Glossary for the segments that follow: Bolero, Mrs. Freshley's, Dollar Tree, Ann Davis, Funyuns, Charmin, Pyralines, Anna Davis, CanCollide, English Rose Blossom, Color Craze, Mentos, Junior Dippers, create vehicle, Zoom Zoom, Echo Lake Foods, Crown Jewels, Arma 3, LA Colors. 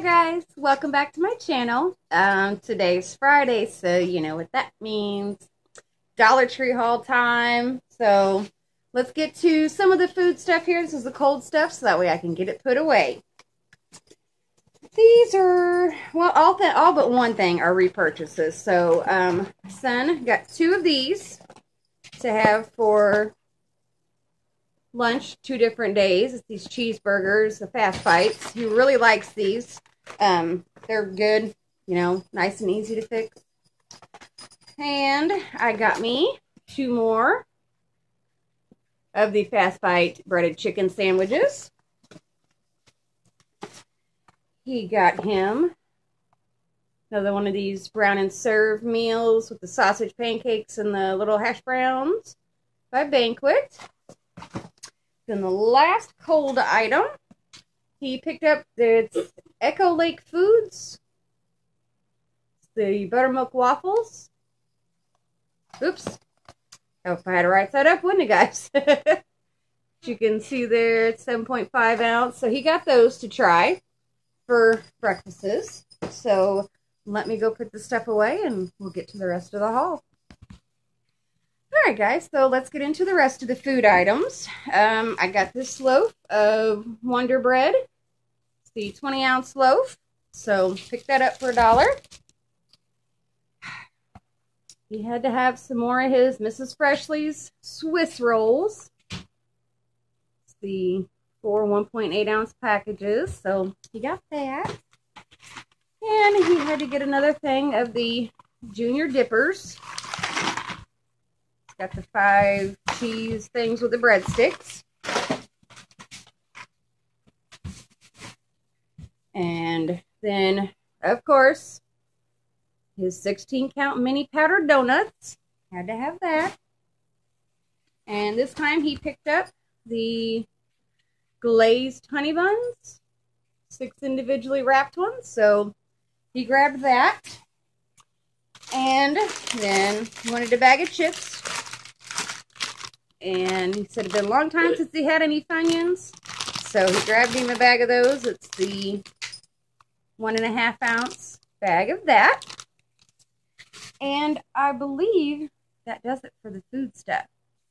Hi guys, welcome back to my channel. Today's Friday, so you know what that means. Dollar Tree haul time. So let's get to some of the food stuff here. This is the cold stuff, so that way I can get it put away. These are, well, all but one thing are repurchases. So son got two of these to have for lunch 2 different days. It's these cheeseburgers, the Fast Bites. He really likes these. They're good, you know, nice and easy to fix. And I got me 2 more of the Fast Bite breaded chicken sandwiches. He got him another one of these brown and serve meals with the sausage pancakes and the little hash browns by Banquet. Then the last cold item he picked up, it's Echo Lake Foods, the buttermilk waffles. Oops. Oh, if I had it right side up, wouldn't it, guys? You can see there, it's 7.5 ounce. So he got those to try for breakfasts. So let me go put this stuff away and we'll get to the rest of the haul. All right, guys, so let's get into the rest of the food items. I got this loaf of Wonder Bread. It's the 20-ounce loaf, so pick that up for $1. He had to have some more of his Mrs. Freshley's Swiss rolls. It's the 4 1.8-ounce packages, so he got that. And he had to get another thing of the Junior Dippers. Got the 5 cheese things with the breadsticks. And then, of course, his 16-count mini powdered donuts. Had to have that. And this time he picked up the glazed honey buns. 6 individually wrapped ones. So he grabbed that. And then he wanted a bag of chips. And he said it had been a long time since he had any Funyuns. So he grabbed him a bag of those. It's the 1.5-ounce bag of that. And I believe that does it for the food stuff.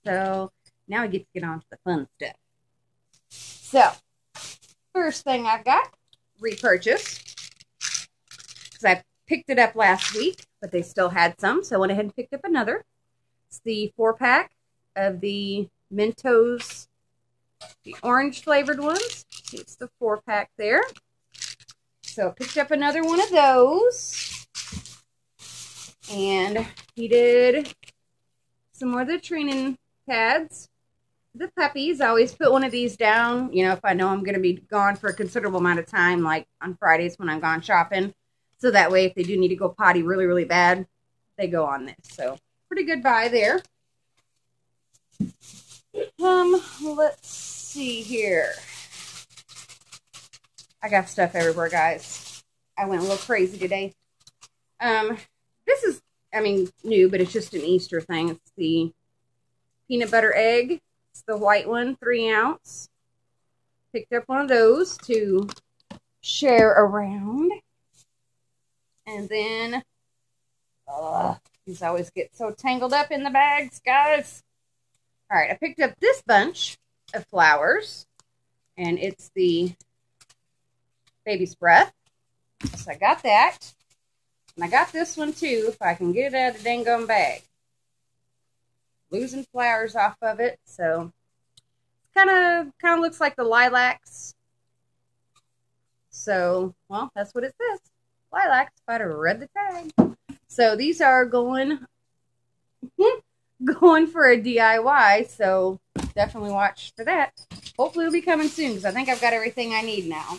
So now we get to get on to the fun stuff. So first thing I've got, repurchase. Because I picked it up last week, but they still had some. So I went ahead and picked up another. It's the 4-pack. Of the Mentos, the orange flavored ones. It's the 4-pack there. So picked up another one of those. And he did some more of the training pads. The puppies, I always put one of these down, you know, if I know I'm going to be gone for a considerable amount of time, like on Fridays when I'm gone shopping. So that way if they do need to go potty really, really bad, they go on this. So pretty good buy there. Let's see here. I got stuff everywhere, guys. I went a little crazy today. This is, I mean, new, but it's just an Easter thing. It's the peanut butter egg. It's the white one, 3 ounce. Picked up one of those to share around. And then, these always get so tangled up in the bags, guys. All right, I picked up this bunch of flowers, and it's the Baby's Breath. So I got that, and I got this one too, if I can get it out of the dang gum bag. Losing flowers off of it, so kind of looks like the lilacs. So, well, that's what it says, lilacs. If I'd have read the tag. So these are going for a DIY, so definitely watch for that. Hopefully it'll be coming soon, because I think I've got everything I need now.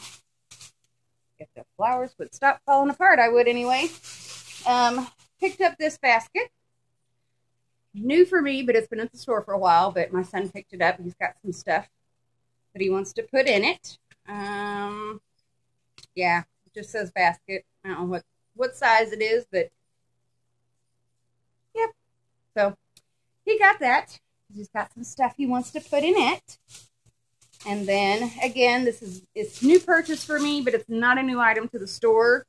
If the flowers would stop falling apart, I would anyway. Picked up this basket. New for me, but it's been at the store for a while, but my son picked it up. He's got some stuff that he wants to put in it. Yeah, it just says basket. I don't know what size it is, but yep. So he got that. He's got some stuff he wants to put in it. And then again, this is, it's new purchase for me, but it's not a new item to the store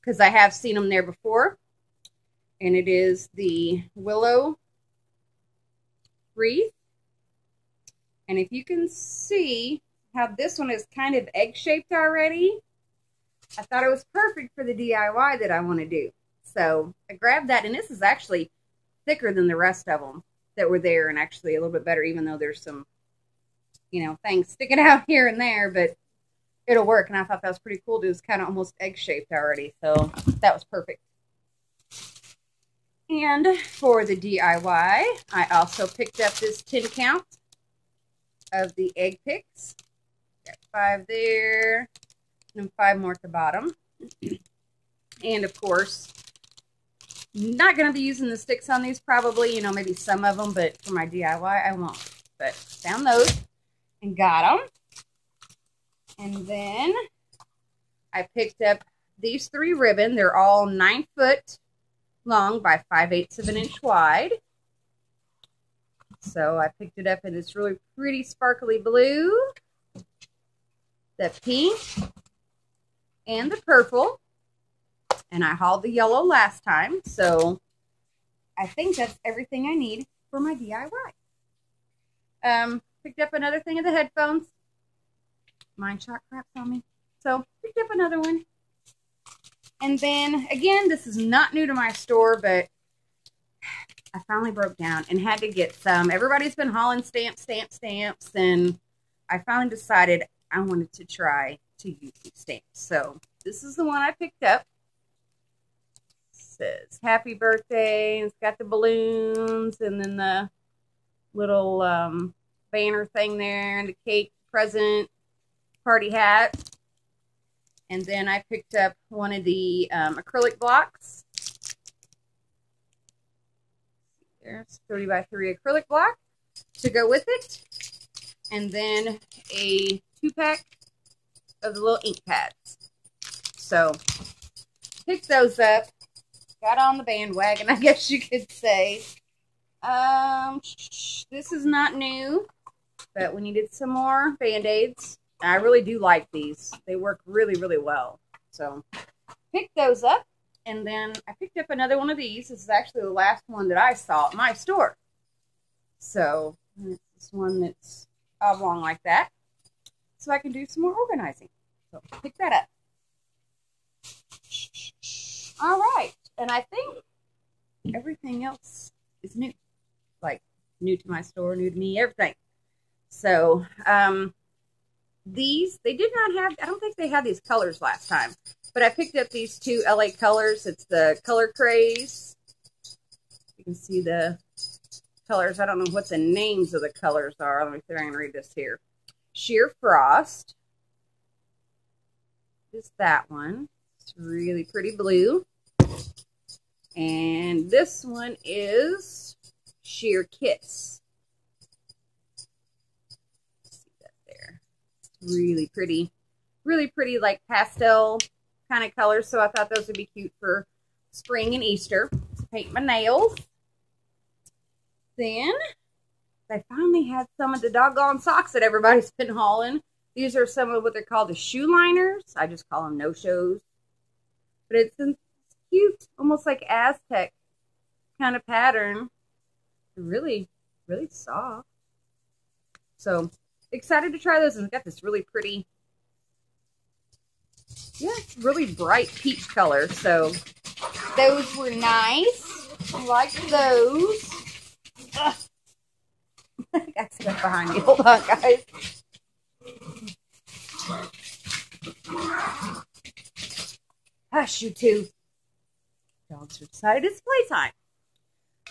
because I have seen them there before. And it is the Willow Wreath. And if you can see how this one is kind of egg-shaped already, I thought it was perfect for the DIY that I want to do. So I grabbed that, and this is actually thicker than the rest of them that were there, and actually a little bit better, even though there's some, you know, things sticking out here and there, but it'll work. And I thought that was pretty cool. It was kind of almost egg-shaped already, so that was perfect. And for the DIY, I also picked up this 10 count of the egg picks. Got 5 there, and 5 more at the bottom. And of course, not going to be using the sticks on these probably, you know, maybe some of them, but for my DIY, I won't. But found those and got them. And then I picked up these 3 ribbon. They're all 9 foot long by 5/8 of an inch wide. So I picked it up, and it's really pretty sparkly blue, the pink, and the purple. And I hauled the yellow last time, so I think that's everything I need for my DIY. Picked up another thing of the headphones. Mine shot craps on me. So picked up another one. And then, again, this is not new to my store, but I finally broke down and had to get some. Everybody's been hauling stamps, and I finally decided I wanted to try to use these stamps. So this is the one I picked up. Says happy birthday, and it's got the balloons and then the little banner thing there, and the cake, present, party hat. And then I picked up one of the acrylic blocks. There's 3x3 acrylic block to go with it, and then a 2-pack of the little ink pads. So picked those up. Got on the bandwagon, I guess you could say. This is not new, but we needed some more Band-Aids. I really do like these. They work really, really well. So picked those up, and then I picked up another one of these. This is actually the last one that I saw at my store. So this one that's oblong like that, so I can do some more organizing. So pick that up. All right. And I think everything else is new, like new to my store, new to me, everything. So these, they did not have, I don't think they had these colors last time, but I picked up these 2 LA Colors. It's the Color Craze. You can see the colors. I don't know what the names of the colors are. Let me see if I can read this here. Sheer Frost. Just that one. It's really pretty blue. And this one is Sheer Kiss. See that there? It's really pretty, like pastel kind of colors. So I thought those would be cute for spring and Easter. To paint my nails. Then I finally had some of the doggone socks that everybody's been hauling. These are some of what they're called the shoe liners. I just call them no-shows, but it's in cute, almost like Aztec kind of pattern. Really, really soft. So excited to try those. And it's got this really pretty, yeah, really bright peach color. So those were nice. I liked those. Ugh. I got stuff behind me. Hold on, guys. Hush, you two. Dogs are excited. It's playtime.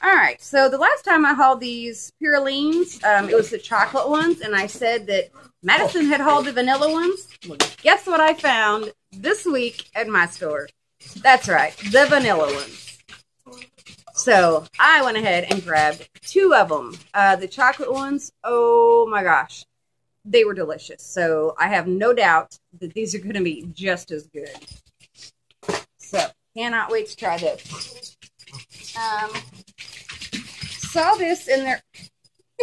All right. So the last time I hauled these Pyralines, it was the chocolate ones. And I said that Madison had hauled the vanilla ones. Well, guess what I found this week at my store? That's right. The vanilla ones. So I went ahead and grabbed 2 of them. The chocolate ones, oh my gosh, they were delicious. So I have no doubt that these are going to be just as good. So cannot wait to try this. Saw this in their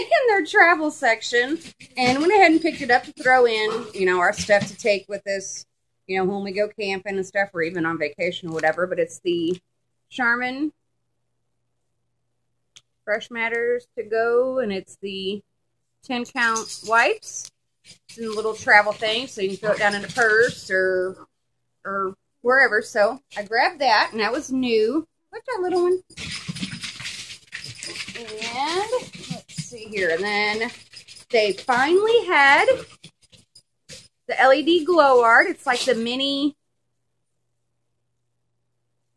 in their travel section and went ahead and picked it up to throw in, you know, our stuff to take with us, you know, when we go camping and stuff, or even on vacation or whatever. But it's the Charmin Fresh Matters to go, and it's the 10 count wipes. It's in a little travel thing, so you can throw it down in a purse or wherever. So I grabbed that, and that was new. What's that little one? And let's see here. And then they finally had the LED glow art. It's like the mini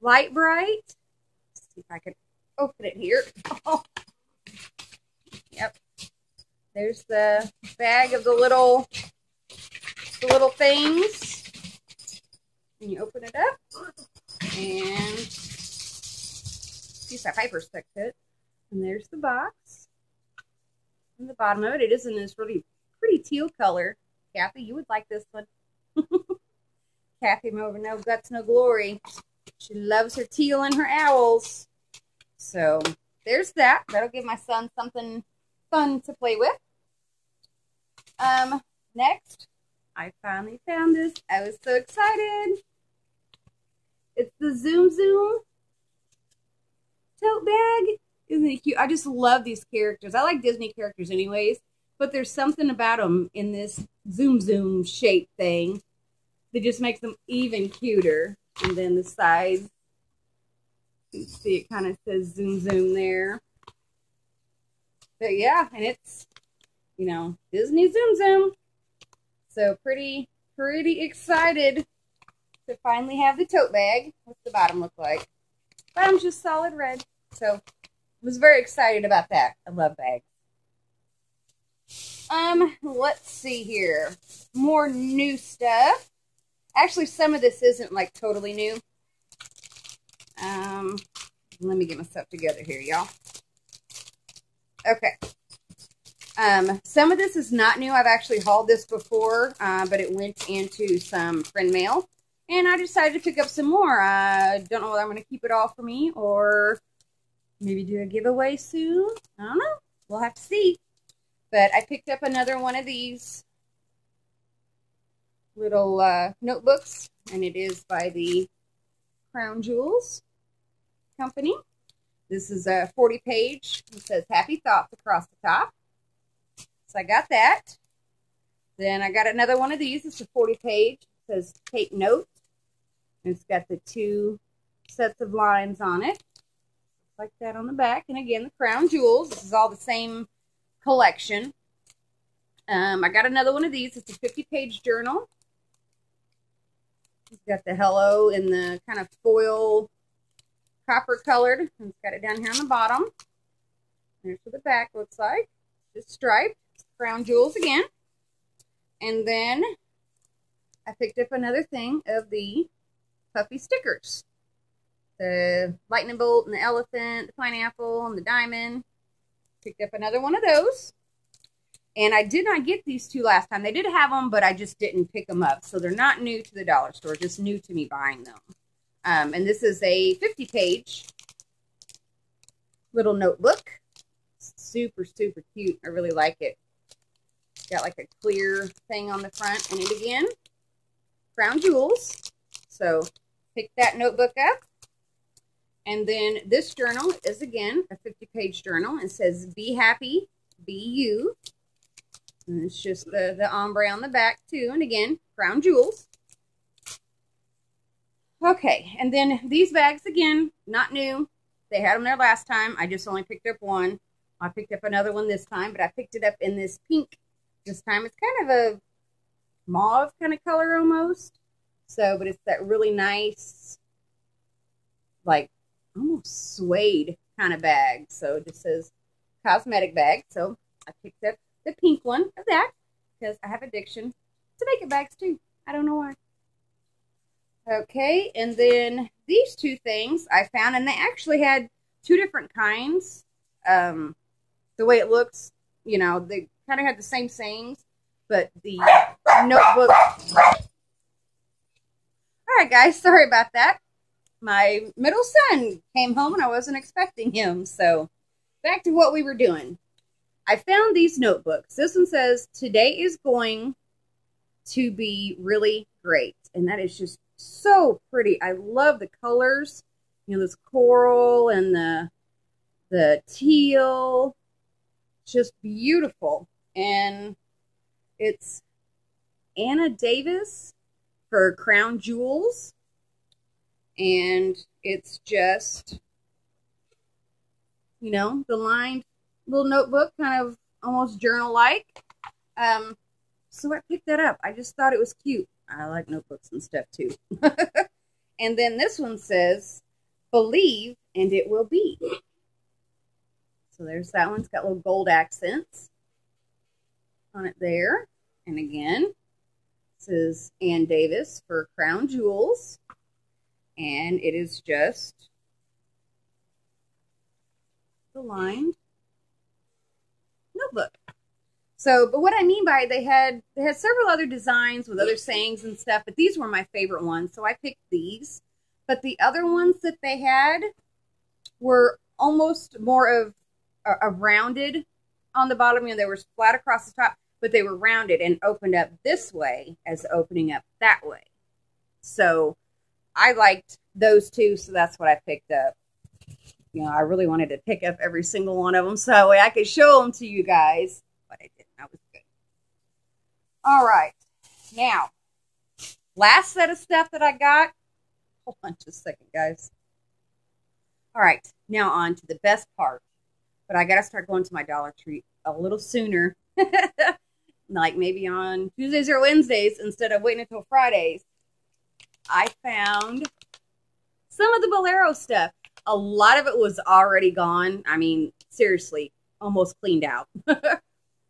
light bright. Let's see if I can open it here. Oh. Yep. There's the bag of the little things. And you open it up. And a piece of paper stuck to it. And there's the box. And the bottom of it, it is in this really pretty teal color. Kathy, you would like this one. Kathy over No Guts, No Glory. She loves her teal and her owls. So there's that. That'll give my son something fun to play with. Next, I finally found this. I was so excited. It's the Zoom Zoom tote bag. Isn't it cute? I just love these characters. I like Disney characters anyways, but there's something about them in this Zoom Zoom shape thing that just makes them even cuter. And then the sides, you see it kind of says Zoom Zoom there. But yeah, and it's, you know, Disney Zoom Zoom. So pretty excited to finally have the tote bag. What's the bottom look like? Bottom's just solid red. So was very excited about that. I love bags. Let's see here. More new stuff. Actually, some of this isn't like totally new. Let me get myself together here, y'all. Okay. Some of this is not new. I've actually hauled this before, but it went into some friend mail, and I decided to pick up some more. I don't know whether I'm going to keep it all for me or maybe do a giveaway soon. I don't know. We'll have to see. But I picked up another one of these little notebooks, and it is by the Crown Jewels company. This is a 40-page. It says "Happy Thoughts" across the top. So I got that. Then I got another one of these. It's a 40-page. It says "Take Note." And it's got the two sets of lines on it. Like that on the back. And again, the Crown Jewels. This is all the same collection. I got another one of these. It's a 50-page journal. It's got the hello in the kind of foil copper colored. And it's got it down here on the bottom. There's what the back looks like. Just striped. Crown Jewels again. And then I picked up another thing of the puffy stickers. The lightning bolt and the elephant, the pineapple and the diamond. Picked up another one of those. And I did not get these two last time. They did have them, but I just didn't pick them up. So they're not new to the dollar store, just new to me buying them. And this is a 50-page little notebook. Super cute. I really like it. It's got like a clear thing on the front. And it again, Crown Jewels. So pick that notebook up. And then this journal is, again, a 50-page journal. It says, "Be happy, be you." And it's just the ombre on the back, too. And, again, Crown Jewels. Okay. And then these bags, again, not new. They had them there last time. I just only picked up one. I picked up another one this time, but I picked it up in this pink this time. It's kind of a mauve kind of color almost. So, but it's that really nice, like, almost suede kind of bag. So it just says cosmetic bag. So I picked up the pink one of that because I have addiction to makeup bags too. I don't know why. Okay, and then these two things I found, and they actually had two different kinds. The way it looks, you know, they kind of had the same things, but the notebook. All right, guys, sorry about that. My middle son came home and I wasn't expecting him. So back to what we were doing. I found these notebooks. This one says, today is going to be really great. And that is just so pretty. I love the colors. You know, this coral and the teal. Just beautiful. And it's Anna Davis for Crown Jewels. And it's just, you know, the lined little notebook, kind of almost journal-like. So I picked that up. I just thought it was cute. I like notebooks and stuff, too. And then this one says, believe and it will be. So there's that one. It's got little gold accents on it there. And again, this is Ann Davis for Crown Jewels. And it is just the lined notebook. So, but what I mean by they had several other designs with other sayings and stuff, but these were my favorite ones, so I picked these. But the other ones that they had were almost more of a rounded on the bottom. You know, they were flat across the top, but they were rounded and opened up this way as opening up that way. So I liked those two, so that's what I picked up. You know, I really wanted to pick up every single one of them so that way I could show them to you guys. But I didn't. I was good. All right. Now, last set of stuff that I got. Hold on just a second, guys. All right. Now on to the best part. But I got to start going to my Dollar Tree a little sooner. Like maybe on Tuesdays or Wednesdays instead of waiting until Fridays. I found some of the Bolero stuff. A lot of it was already gone. I mean, seriously, almost cleaned out.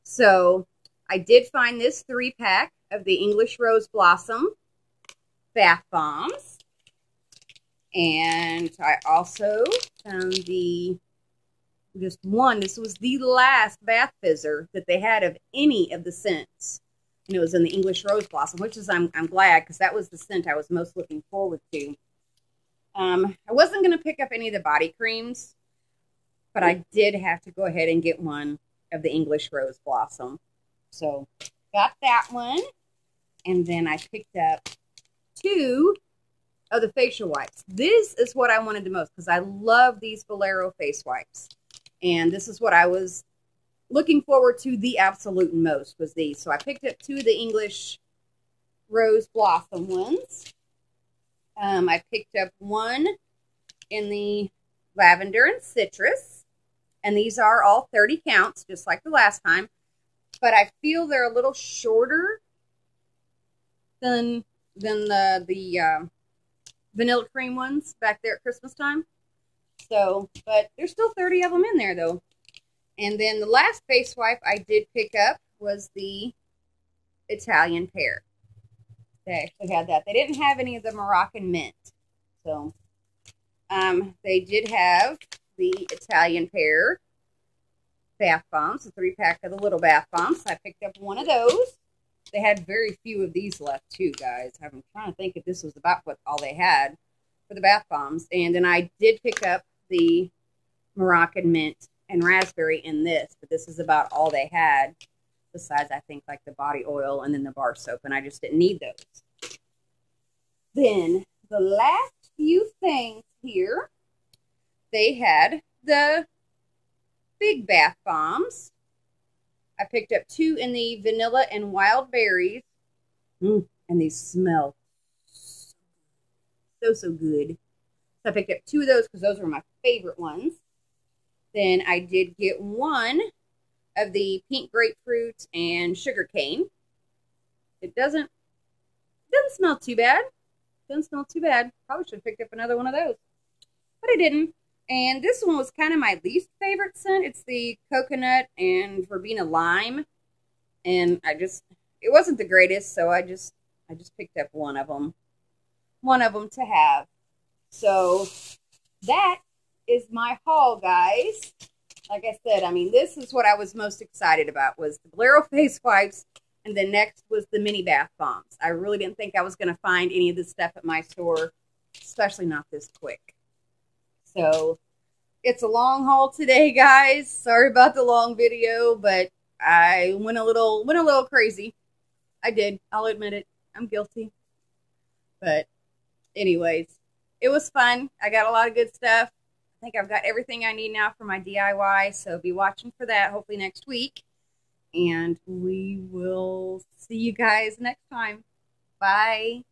So I did find this 3-pack of the English Rose Blossom bath bombs. And I also found just one. This was the last bath fizzer that they had of any of the scents. And it was in the English Rose Blossom, which is, I'm glad, because that was the scent I was most looking forward to. I wasn't going to pick up any of the body creams, but I did have to go ahead and get one of the English Rose Blossom. So, got that one. And then I picked up 2 of the facial wipes. This is what I wanted the most, because I love these Bolero face wipes. And this is what I was looking forward to the absolute most, was these. So I picked up 2 of the English Rose Blossom ones. I picked up one in the lavender and citrus, and these are all 30 counts, just like the last time, but I feel they're a little shorter than the vanilla cream ones back there at Christmas time. So, but there's still 30 of them in there, though. And then the last face wipe I did pick up was the Italian pear. They actually had that. They didn't have any of the Moroccan mint. So, they did have the Italian pear bath bombs, a 3-pack of the little bath bombs. I picked up one of those. They had very few of these left, too, guys. I'm trying to think if this was about what all they had for the bath bombs. And then I did pick up the Moroccan mint and raspberry in this, but this is about all they had. Besides, I think, like the body oil and then the bar soap, and I just didn't need those. Then the last few things here, they had the big bath bombs. I picked up 2 in the vanilla and wild berries. And these smell so, so good. So I picked up 2 of those because those were my favorite ones. Then I did get one of the pink grapefruit and sugar cane. It doesn't smell too bad. Doesn't smell too bad. Probably should have picked up another one of those, but I didn't. And this one was kind of my least favorite scent. It's the coconut and verbena lime, and it wasn't the greatest, so I just picked up one of them to have. So that is my haul, guys. Like I said, I mean, this is what I was most excited about, was the Bolero face wipes, and the next was the mini bath bombs. I really didn't think I was going to find any of this stuff at my store, especially not this quick. So It's a long haul today, guys. Sorry about the long video, but I went a little crazy. I did. I'll admit it. I'm guilty. But anyways, it was fun. I got a lot of good stuff. I think I've got everything I need now for my DIY, so be watching for that hopefully next week. And we will see you guys next time. Bye.